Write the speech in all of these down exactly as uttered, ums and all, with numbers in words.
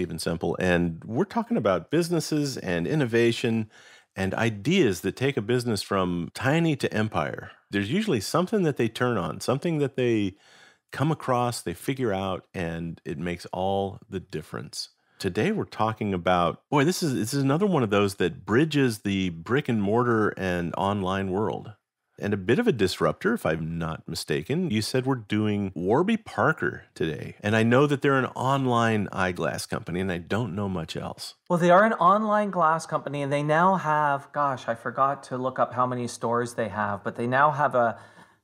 Stephen Semple, and we're talking about businesses and innovation and ideas that take a business from tiny to empire. There's usually something that they turn on, something that they come across, they figure out, and it makes all the difference. Today we're talking about, boy, this is, this is another one of those that bridges the brick and mortar and online world. And a bit of a disruptor, if I'm not mistaken. You said we're doing Warby Parker today. And I know that they're an online eyeglass company, and I don't know much else. Well, they are an online glass company, and they now have, gosh, I forgot to look up how many stores they have, but they now have a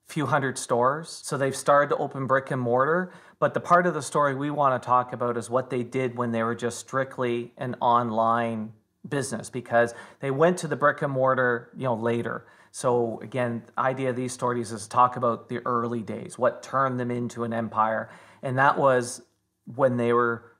few hundred stores. So they've started to open brick and mortar. But the part of the story we want to talk about is what they did when they were just strictly an online business, because they went to the brick and mortar, you know, later. So again, the idea of these stories is to talk about the early days, what turned them into an empire. And that was when they were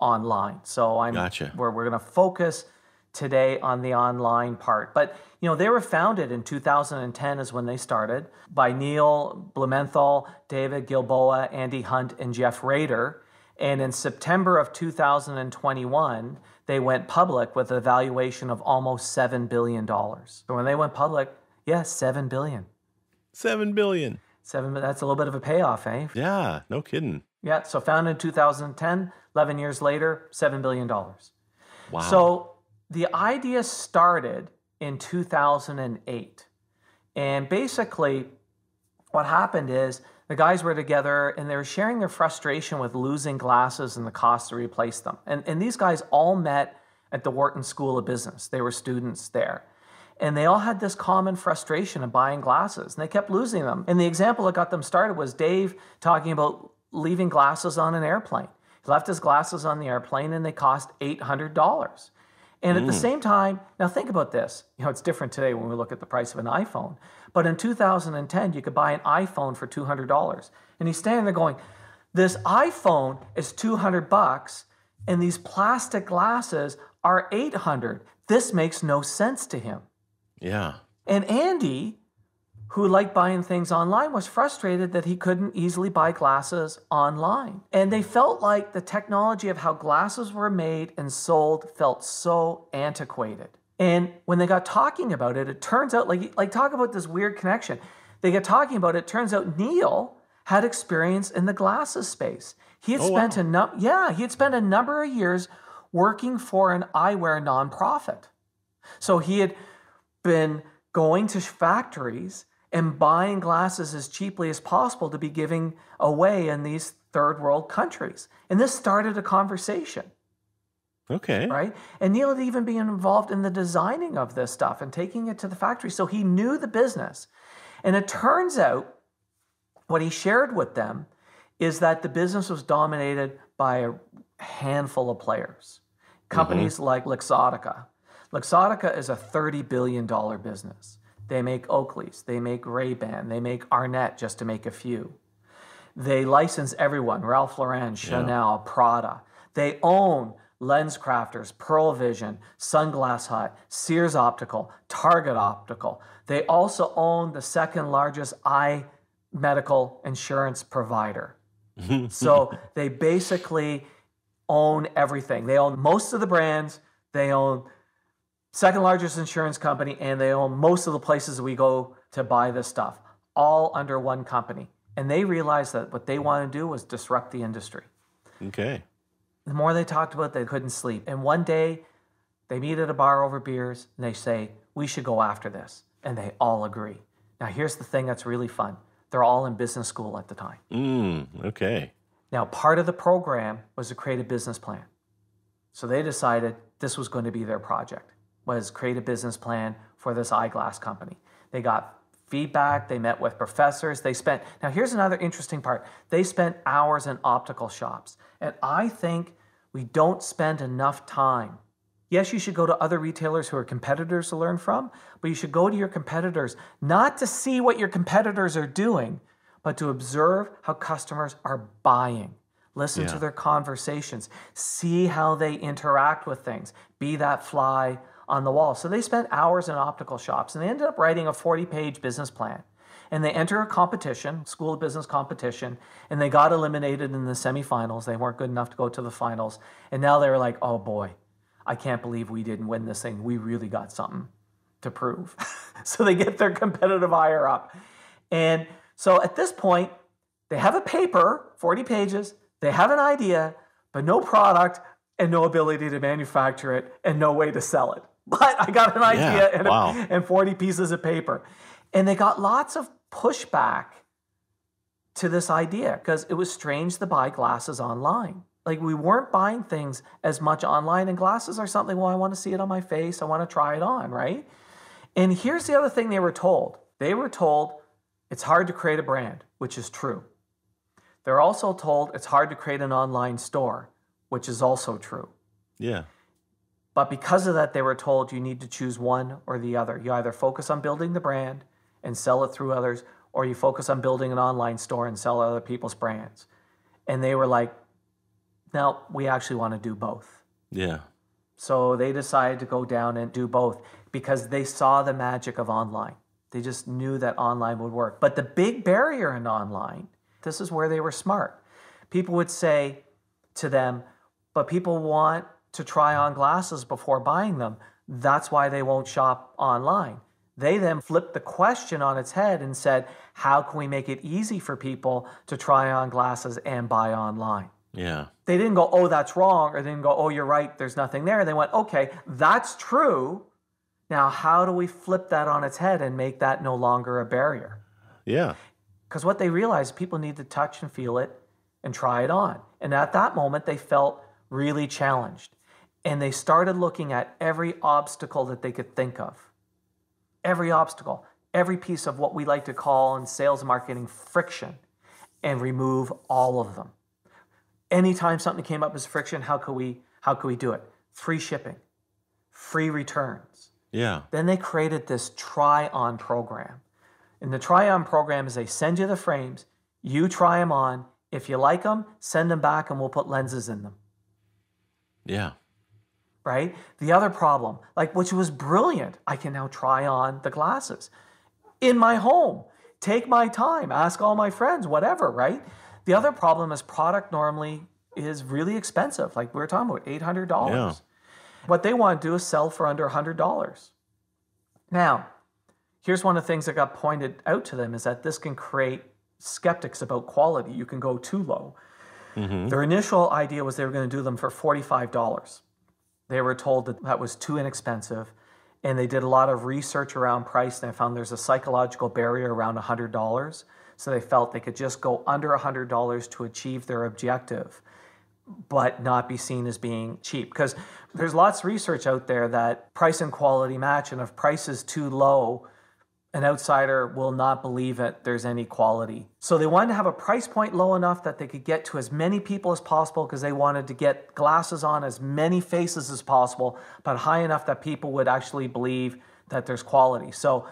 online. So I'm gotcha. where we're going to focus today on the online part. But, you know, they were founded in two thousand ten is when they started by Neil Blumenthal, David Gilboa, Andy Hunt, and Jeff Rader. And in September of two thousand twenty-one, they went public with a valuation of almost seven billion dollars. So when they went public, yes, yeah, seven billion dollars. seven billion dollars. Seven, that's a little bit of a payoff, eh? Yeah, no kidding. Yeah, so founded in two thousand ten, eleven years later, seven billion dollars. Wow. So the idea started in two thousand eight. And basically what happened is the guys were together and they were sharing their frustration with losing glasses and the cost to replace them. And, and these guys all met at the Wharton School of Business. They were students there. And they all had this common frustration of buying glasses, and they kept losing them. And the example that got them started was Dave talking about leaving glasses on an airplane. He left his glasses on the airplane, and they cost eight hundred dollars. And mm. at the same time, now think about this. You know, it's different today when we look at the price of an iPhone. But in two thousand ten, you could buy an iPhone for two hundred dollars. And he's standing there going, this iPhone is two hundred bucks, and these plastic glasses are eight hundred. This makes no sense to him. Yeah. And Andy, who liked buying things online, was frustrated that he couldn't easily buy glasses online. And they felt like the technology of how glasses were made and sold felt so antiquated. And when they got talking about it, it turns out, like, like talk about this weird connection. They got talking about it, it turns out Neil had experience in the glasses space. He had oh, spent wow. a num- yeah, he had spent a number of years working for an eyewear nonprofit. So he had been going to factories and buying glasses as cheaply as possible to be giving away in these third world countries. And this started a conversation. Okay. Right? And Neil had even been involved in the designing of this stuff and taking it to the factory. So he knew the business. And it turns out what he shared with them is that the business was dominated by a handful of players. Companies mm-hmm. like Luxottica. Luxottica is a thirty billion dollar business. They make Oakleys, they make Ray-Ban, they make Arnett, just to make a few. They license everyone, Ralph Lauren, Chanel, yeah. Prada. They own LensCrafters, Pearl Vision, Sunglass Hut, Sears Optical, Target Optical. They also own the second largest eye medical insurance provider. So they basically own everything. They own most of the brands, they own second largest insurance company, and they own most of the places we go to buy this stuff, all under one company. And they realized that what they wanted to do was disrupt the industry. Okay. The more they talked about it, they couldn't sleep. And one day, they meet at a bar over beers, and they say, we should go after this. And they all agree. Now, here's the thing that's really fun. They're all in business school at the time. Mm, okay. Now, part of the program was to create a business plan. So they decided this was going to be their project. Was create a business plan for this eyeglass company. They got feedback, they met with professors, they spent, now here's another interesting part, they spent hours in optical shops. And I think we don't spend enough time. Yes, you should go to other retailers who are competitors to learn from, but you should go to your competitors, not to see what your competitors are doing, but to observe how customers are buying. Listen yeah. to their conversations, see how they interact with things, be that fly on the wall. So they spent hours in optical shops, and they ended up writing a forty-page business plan. and they enter a competition, School of Business competition, and they got eliminated in the semifinals. They weren't good enough to go to the finals. And now they were like, oh boy, I can't believe we didn't win this thing. We really got something to prove. So they get their competitive ire up. And so at this point, they have a paper, forty pages, they have an idea, but no product and no ability to manufacture it and no way to sell it. But I got an idea yeah, and, wow. a, and forty pieces of paper. And they got lots of pushback to this idea because it was strange to buy glasses online. Like, we weren't buying things as much online, and glasses are something, well, I want to see it on my face. I want to try it on, right? And here's the other thing they were told. They were told it's hard to create a brand, which is true. They're also told it's hard to create an online store, which is also true. Yeah. But because of that, they were told you need to choose one or the other. You either focus on building the brand and sell it through others, or you focus on building an online store and sell other people's brands. And they were like, no, we actually want to do both. Yeah. So they decided to go down and do both because they saw the magic of online. They just knew that online would work. But the big barrier in online, this is where they were smart. People would say to them, but people want to try on glasses before buying them. That's why they won't shop online. They then flipped the question on its head and said, how can we make it easy for people to try on glasses and buy online? Yeah. They didn't go, oh, that's wrong, or they didn't go, oh, you're right, there's nothing there. They went, okay, that's true. Now, how do we flip that on its head and make that no longer a barrier? Yeah. Because what they realized, people need to touch and feel it and try it on. And at that moment, they felt really challenged. And they started looking at every obstacle that they could think of. Every obstacle, every piece of what we like to call in sales and marketing friction, and remove all of them. Anytime something came up as friction, how could we, how could we do it? Free shipping, free returns. Yeah. Then they created this try-on program. And the try-on program is they send you the frames, you try them on. If you like them, send them back and we'll put lenses in them. Yeah. Right? The other problem, like, which was brilliant, I can now try on the glasses in my home, take my time, ask all my friends, whatever, right? The other problem is product normally is really expensive. Like we were talking about, eight hundred dollars. Yeah. What they want to do is sell for under one hundred dollars. Now, here's one of the things that got pointed out to them is that this can create skeptics about quality. You can go too low. Mm-hmm. Their initial idea was they were going to do them for forty-five dollars. They were told that that was too inexpensive, and they did a lot of research around price, and they found there's a psychological barrier around one hundred dollars. So they felt they could just go under one hundred dollars to achieve their objective, but not be seen as being cheap. Because there's lots of research out there that price and quality match, and if price is too low, an outsider will not believe it, there's any quality. So they wanted to have a price point low enough that they could get to as many people as possible because they wanted to get glasses on as many faces as possible, but high enough that people would actually believe that there's quality. So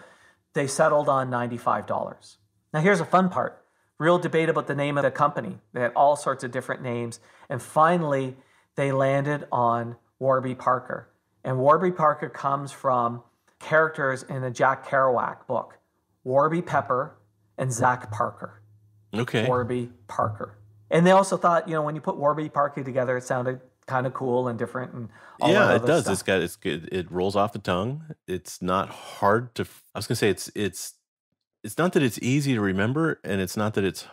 they settled on ninety-five dollars. Now here's a fun part. Real debate about the name of the company. They had all sorts of different names. And finally, they landed on Warby Parker. And Warby Parker comes from characters in a Jack Kerouac book, Warby Pepper and Zach Parker. Okay. Warby Parker. And they also thought, you know, when you put Warby Parker together, it sounded kind of cool and different and all yeah, that other it does. Stuff. It's got, it's good. It rolls off the tongue. It's not hard to, I was going to say, it's, it's, it's not that it's easy to remember, and it's not that it's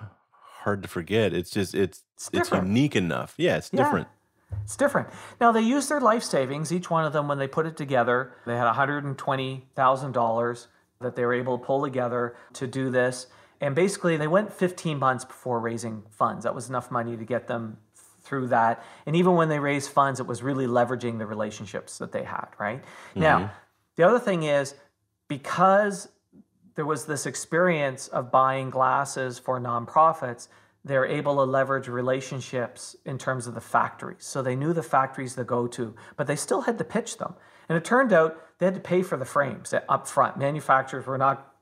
hard to forget. It's just, it's, it's, it's unique enough. Yeah, it's yeah. different. It's different. Now, they used their life savings, each one of them, when they put it together. They had one hundred twenty thousand dollars that they were able to pull together to do this. And basically, they went fifteen months before raising funds. That was enough money to get them through that. And even when they raised funds, it was really leveraging the relationships that they had, right? Mm-hmm. Now, the other thing is, because there was this experience of buying glasses for nonprofits, they're able to leverage relationships in terms of the factories. So they knew the factories to go to, but they still had to pitch them. And it turned out they had to pay for the frames up front. Manufacturers were not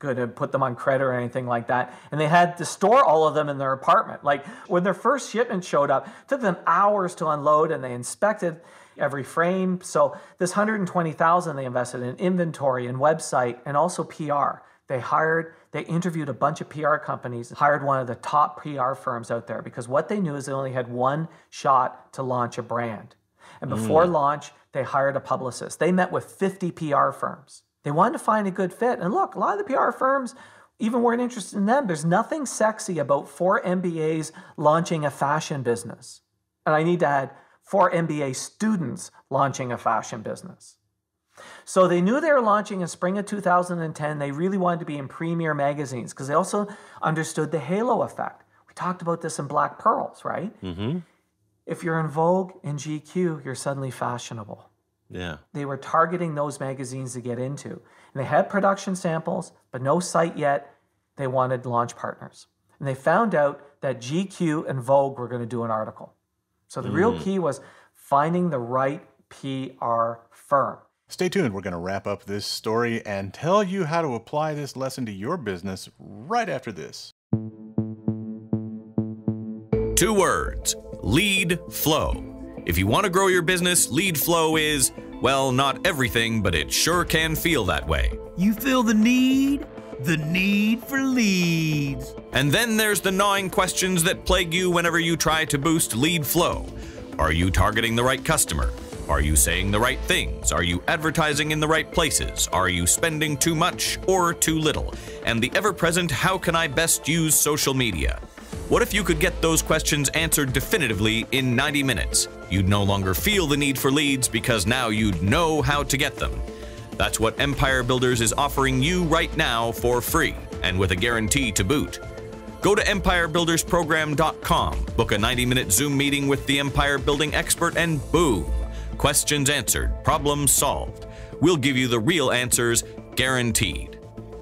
going to put them on credit or anything like that. And they had to store all of them in their apartment. Like when their first shipment showed up, it took them hours to unload, and they inspected every frame. So this one hundred twenty thousand dollars they invested in inventory and website and also P R. They hired, they interviewed a bunch of P R companies, hired one of the top P R firms out there, because what they knew is they only had one shot to launch a brand. And before mm. launch, they hired a publicist. They met with fifty P R firms. They wanted to find a good fit. And look, a lot of the P R firms even weren't interested in them. There's nothing sexy about four M B As launching a fashion business. And I need to add four M B A students launching a fashion business. So they knew they were launching in spring of two thousand ten. They really wanted to be in premier magazines because they also understood the halo effect. We talked about this in Black Pearls, right? Mm-hmm. If you're in Vogue and G Q, you're suddenly fashionable. Yeah. They were targeting those magazines to get into. And they had production samples, but no site yet. They wanted launch partners. And they found out that G Q and Vogue were going to do an article. So the mm. real key was finding the right P R firm. Stay tuned. We're going to wrap up this story and tell you how to apply this lesson to your business right after this. Two words, lead flow. If you want to grow your business, lead flow is, well, not everything, but it sure can feel that way. You feel the need, the need for leads. And then there's the gnawing questions that plague you whenever you try to boost lead flow. Are you targeting the right customer? Are you saying the right things? Are you advertising in the right places? Are you spending too much or too little? And the ever-present, how can I best use social media? What if you could get those questions answered definitively in ninety minutes? You'd no longer feel the need for leads because now you'd know how to get them. That's what Empire Builders is offering you right now for free and with a guarantee to boot. Go to empire builders program dot com, book a ninety minute Zoom meeting with the Empire Building expert, and boom, questions answered, problem solved. We'll give you the real answers, guaranteed.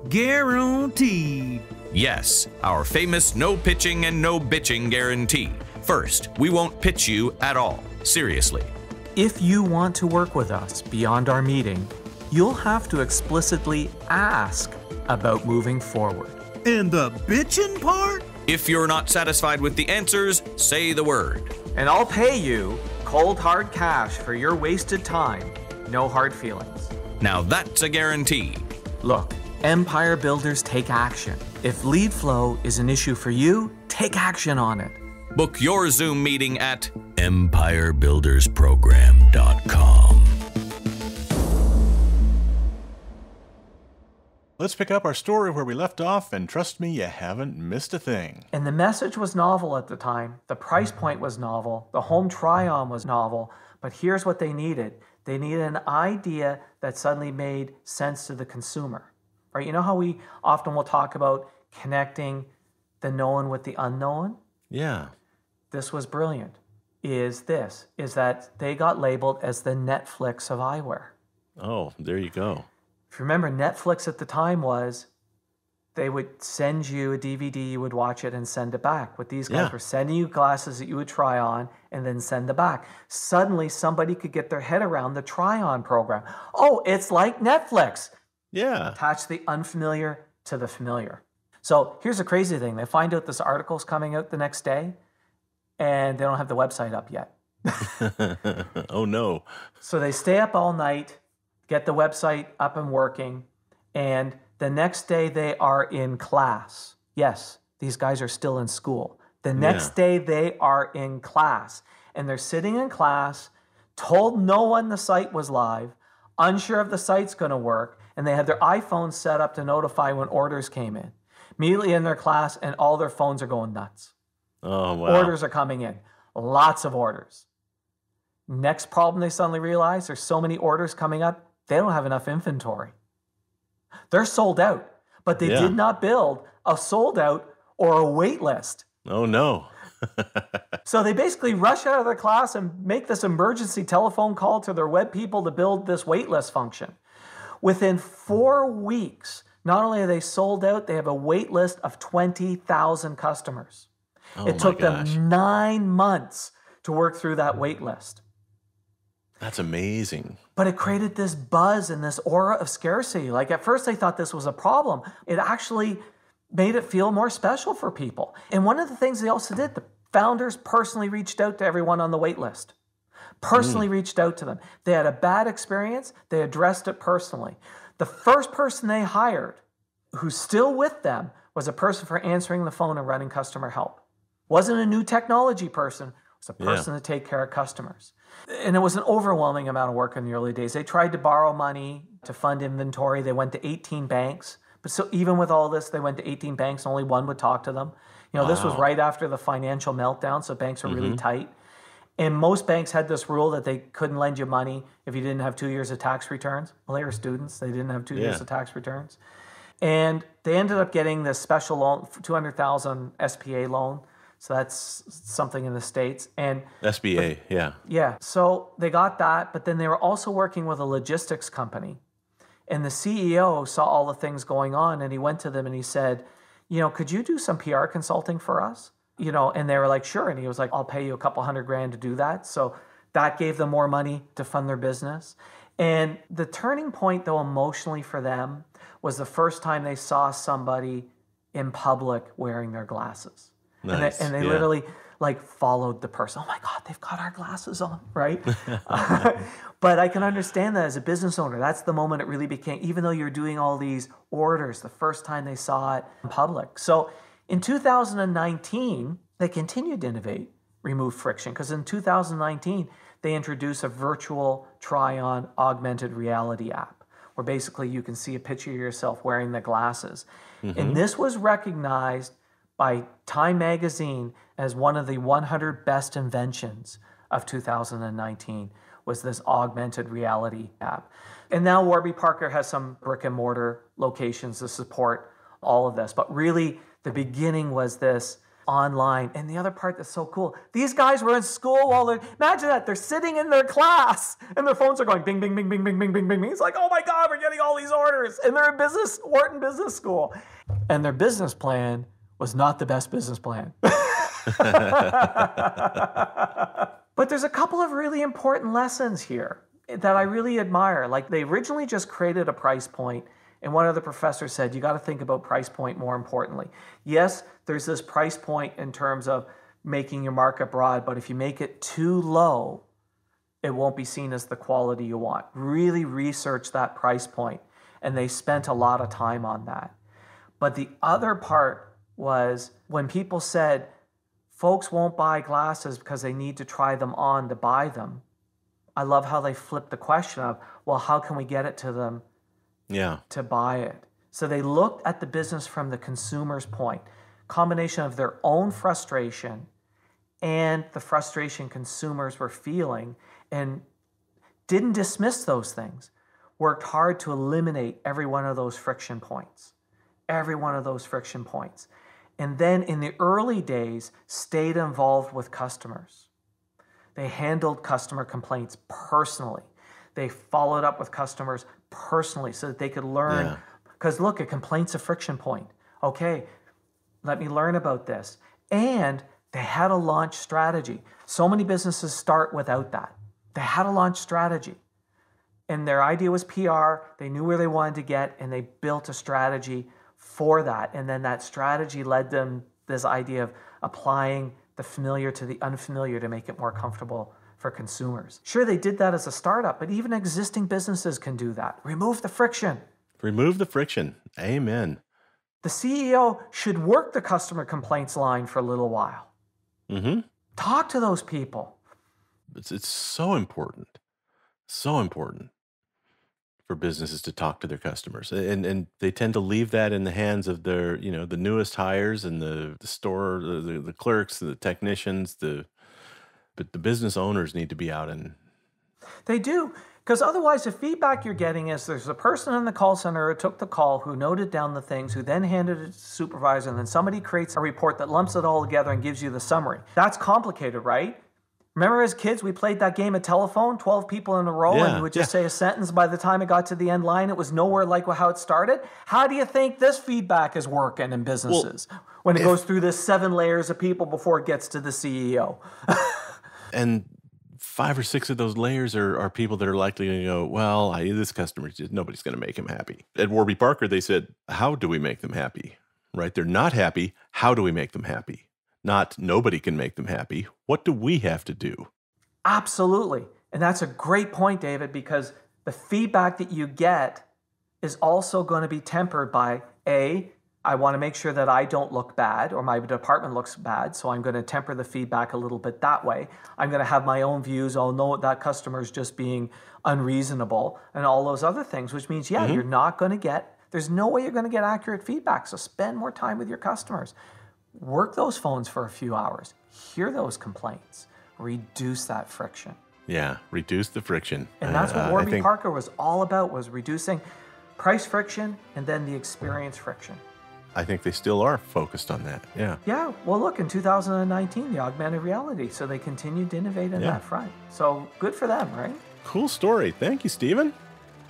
Guaranteed. Yes, our famous no pitching and no bitching guarantee. First, we won't pitch you at all, seriously. If you want to work with us beyond our meeting, you'll have to explicitly ask about moving forward. And the bitching part? If you're not satisfied with the answers, say the word. And I'll pay you cold hard cash for your wasted time. No hard feelings. Now that's a guarantee. Look, Empire Builders take action. If lead flow is an issue for you, take action on it. Book your Zoom meeting at empire builders program dot com. Let's pick up our story where we left off, and trust me, you haven't missed a thing. And the message was novel at the time. The price point was novel. The home try-on was novel. But here's what they needed. They needed an idea that suddenly made sense to the consumer. Right? You know how we often will talk about connecting the known with the unknown? Yeah. This was brilliant. Is this, is that they got labeled as the Netflix of eyewear. Oh, there you go. If you remember, Netflix at the time was, they would send you a D V D, you would watch it and send it back. What these guys yeah. were sending you glasses that you would try on and then send them back. Suddenly somebody could get their head around the try-on program. Oh, it's like Netflix. Yeah. Attach the unfamiliar to the familiar. So here's the crazy thing. They find out this article's coming out the next day, and they don't have the website up yet. Oh, no. So they stay up all night, get the website up and working, and the next day they are in class. Yes, these guys are still in school. The next yeah. day they are in class, and they're sitting in class, told no one the site was live, unsure if the site's going to work, and they had their iPhones set up to notify when orders came in. Immediately in their class, and all their phones are going nuts. Oh, wow. Orders are coming in. Lots of orders. Next problem they suddenly realize, there's so many orders coming up, they don't have enough inventory. They're sold out, but they yeah. did not build a sold out or a wait list. Oh, no. So they basically rush out of their class and make this emergency telephone call to their web people to build this wait list function. Within four weeks, not only are they sold out, they have a wait list of twenty thousand customers. Oh, it took gosh. them nine months to work through that wait list. That's amazing. But it created this buzz and this aura of scarcity. Like at first they thought this was a problem. It actually made it feel more special for people. And one of the things they also did, the founders personally reached out to everyone on the wait list. Personally mm. reached out to them. They had a bad experience. They addressed it personally. The first person they hired who's still with them, was a person for answering the phone and running customer help. Wasn't a new technology person. It was a person yeah. to take care of customers. And it was an overwhelming amount of work in the early days. They tried to borrow money to fund inventory. They went to eighteen banks. But so even with all this, they went to eighteen banks. Only one would talk to them. You know, wow. This was right after the financial meltdown, so banks were mm-hmm. really tight. And most banks had this rule that they couldn't lend you money if you didn't have two years of tax returns. Well, they were students. They didn't have two yeah. years of tax returns. And they ended up getting this special loan, two hundred thousand S P A loan. So that's something in the States. And S B A, but, yeah. Yeah. So they got that, but then they were also working with a logistics company. And the C E O saw all the things going on, and he went to them and he said, you know, could you do some P R consulting for us? You know, and they were like, sure. And he was like, I'll pay you a couple hundred grand to do that. So that gave them more money to fund their business. And the turning point, though, emotionally for them was the first time they saw somebody in public wearing their glasses. Nice. And they, and they yeah. literally like followed the person. Oh my God, they've got our glasses on, right? But I can understand that as a business owner. That's the moment it really became, even though you're doing all these orders, the first time they saw it in public. So in two thousand nineteen, they continued to innovate, remove friction, because in two thousand nineteen, they introduced a virtual try-on augmented reality app, where basically you can see a picture of yourself wearing the glasses. Mm-hmm. And this was recognized by Time Magazine as one of the one hundred best inventions of two thousand nineteen, was this augmented reality app. And now Warby Parker has some brick and mortar locations to support all of this, but really, the beginning was this online. And the other part that's so cool, these guys were in school while they're, imagine that, they're sitting in their class and their phones are going bing, bing, bing, bing, bing, bing, bing, bing. It's like, oh my God, we're getting all these orders. And they're in business, Wharton Business School. And their business plan was not the best business plan. But there's a couple of really important lessons here that I really admire. Like, they originally just created a price point. And one of the professors said, you got to think about price point more importantly. Yes, there's this price point in terms of making your market broad, but if you make it too low, it won't be seen as the quality you want. Really research that price point. And they spent a lot of time on that. But the other part was when people said, folks won't buy glasses because they need to try them on to buy them. I love how they flipped the question of, well, how can we get it to them? Yeah. To buy it. So they looked at the business from the consumer's point, combination of their own frustration and the frustration consumers were feeling, and didn't dismiss those things, worked hard to eliminate every one of those friction points, every one of those friction points. And then in the early days, stayed involved with customers. They handled customer complaints personally. They followed up with customers personally so that they could learn. Because yeah. look, a complaint's a friction point. Okay, let me learn about this. And they had a launch strategy. So many businesses start without that. They had a launch strategy. And their idea was P R. They knew where they wanted to get, and they built a strategy for that. And then that strategy led them this idea of applying the familiar to the unfamiliar to make it more comfortable for consumers. Sure, they did that as a startup, but even existing businesses can do that. Remove the friction. Remove the friction. Amen. The C E O should work the customer complaints line for a little while. Mm-hmm. Talk to those people. It's, it's so important, so important for businesses to talk to their customers. And, and they tend to leave that in the hands of their, you know, the newest hires and the, the store, the, the clerks, the technicians, the But the business owners need to be out and... They do, because otherwise the feedback you're getting is there's a person in the call center who took the call, who noted down the things, who then handed it to the supervisor, and then somebody creates a report that lumps it all together and gives you the summary. That's complicated, right? Remember as kids, we played that game of telephone, twelve people in a row, yeah, and you would just yeah. say a sentence. By the time it got to the end line, it was nowhere like how it started. How do you think this feedback is working in businesses well, when it if... goes through this seven layers of people before it gets to the C E O? And five or six of those layers are, are people that are likely to go, well, I, this customer, nobody's going to make him happy. At Warby Parker, they said, how do we make them happy? Right? They're not happy. How do we make them happy? Not nobody can make them happy. What do we have to do? Absolutely. And that's a great point, David, because the feedback that you get is also going to be tempered by A, I want to make sure that I don't look bad or my department looks bad, so I'm going to temper the feedback a little bit that way. I'm going to have my own views. I'll know that customer's just being unreasonable and all those other things, which means, yeah, mm-hmm. you're not going to get, there's no way you're going to get accurate feedback, so spend more time with your customers. Work those phones for a few hours. Hear those complaints. Reduce that friction. Yeah, reduce the friction. And that's what uh, Warby think... Parker was all about, was reducing price friction and then the experience friction. I think they still are focused on that, yeah. Yeah, well look, in two thousand nineteen, the augmented reality, so they continued to innovate on yeah. that front. So good for them, right? Cool story. Thank you, Stephen.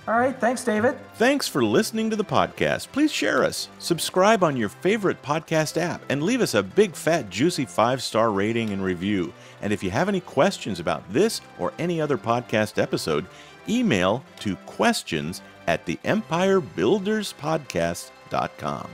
All right, thanks, David. Thanks for listening to the podcast. Please share us, subscribe on your favorite podcast app, and leave us a big, fat, juicy five-star rating and review. And if you have any questions about this or any other podcast episode, email to questions at the empire builders podcast dot com.